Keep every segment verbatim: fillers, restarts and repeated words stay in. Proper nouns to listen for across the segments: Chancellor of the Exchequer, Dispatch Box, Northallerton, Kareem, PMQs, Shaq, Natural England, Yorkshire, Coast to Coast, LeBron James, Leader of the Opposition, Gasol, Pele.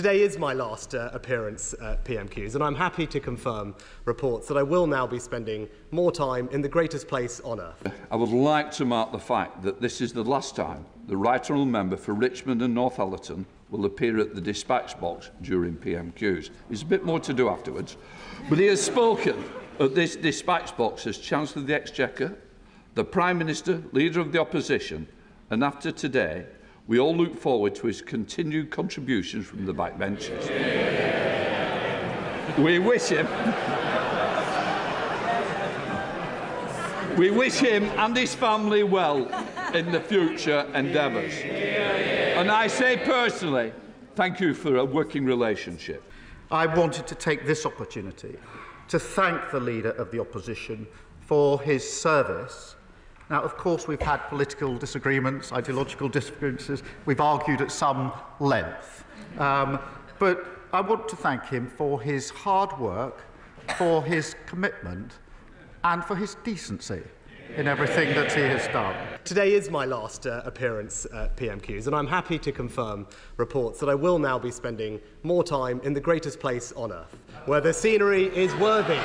today is my last uh, appearance at P M Qs, and I'm happy to confirm reports that I will now be spending more time in the greatest place on earth. I would like to mark the fact that this is the last time the Right Honourable Member for Richmond and Northallerton will appear at the Dispatch Box during P M Qs. There's a bit more to do afterwards, but he has spoken at this Dispatch Box as Chancellor of the Exchequer, the Prime Minister, Leader of the Opposition, and after today, we all look forward to his continued contributions from the backbenches. Yeah. We wish him we wish him and his family well in the future endeavours. Yeah. And I say personally, thank you for a working relationship. I wanted to take this opportunity to thank the Leader of the Opposition for his service. Now, of course, we've had political disagreements, ideological disagreements, we've argued at some length. Um, but I want to thank him for his hard work, for his commitment, and for his decency in everything that he has done. Today is my last uh, appearance at P M Qs, and I'm happy to confirm reports that I will now be spending more time in the greatest place on earth, where the scenery is worthy.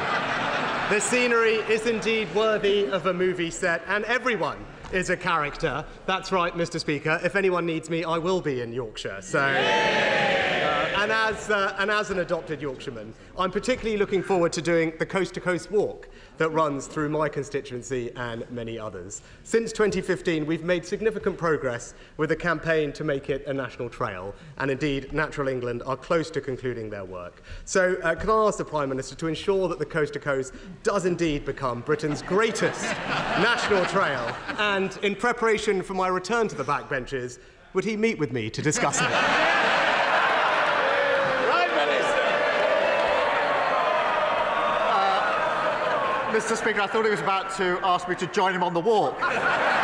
The scenery is indeed worthy of a movie set, and everyone is a character. That's right, Mister Speaker. If anyone needs me, I will be in Yorkshire. So, uh, and, as, uh, and as an adopted Yorkshireman, I'm particularly looking forward to doing the Coast to Coast walk that runs through my constituency and many others. Since twenty fifteen, we've made significant progress with a campaign to make it a national trail, and indeed Natural England are close to concluding their work. So uh, can I ask the Prime Minister to ensure that the Coast to Coast does indeed become Britain's greatest national trail, and in preparation for my return to the backbenches, would he meet with me to discuss it? Mister Speaker, I thought he was about to ask me to join him on the walk.